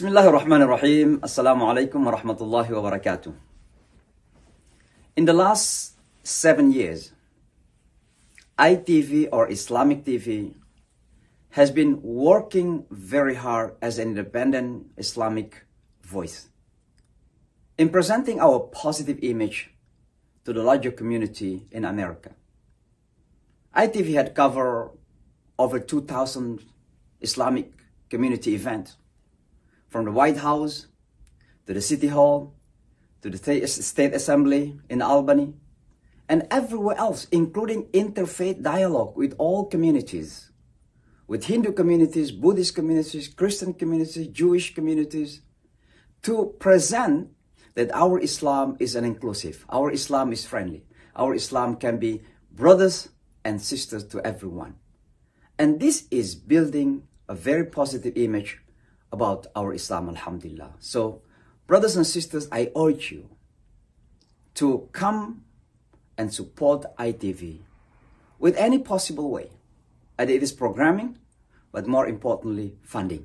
Bismillahir Rahmanir Rahim. Assalamu alaikum wa rahmatullahi wa barakatuh. In the last 7 years, ITV or Islamic TV has been working very hard as an independent Islamic voice in presenting our positive image to the larger community in America. ITV had covered over 2,000 Islamic community events, from the White House to the City Hall to the State Assembly in Albany and everywhere else, including interfaith dialogue with all communities, with Hindu communities, Buddhist communities, Christian communities, Jewish communities, to present that our Islam is an inclusive, our Islam is friendly, our Islam can be brothers and sisters to everyone. And this is building a very positive image about our Islam, alhamdulillah. So, brothers and sisters, I urge you to come and support ITV with any possible way. And it is programming, but more importantly, funding.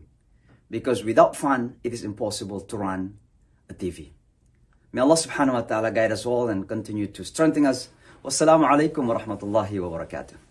Because without fund, it is impossible to run a TV. May Allah subhanahu wa ta'ala guide us all and continue to strengthen us. Wassalamu alaikum wa rahmatullahi wa barakatuh.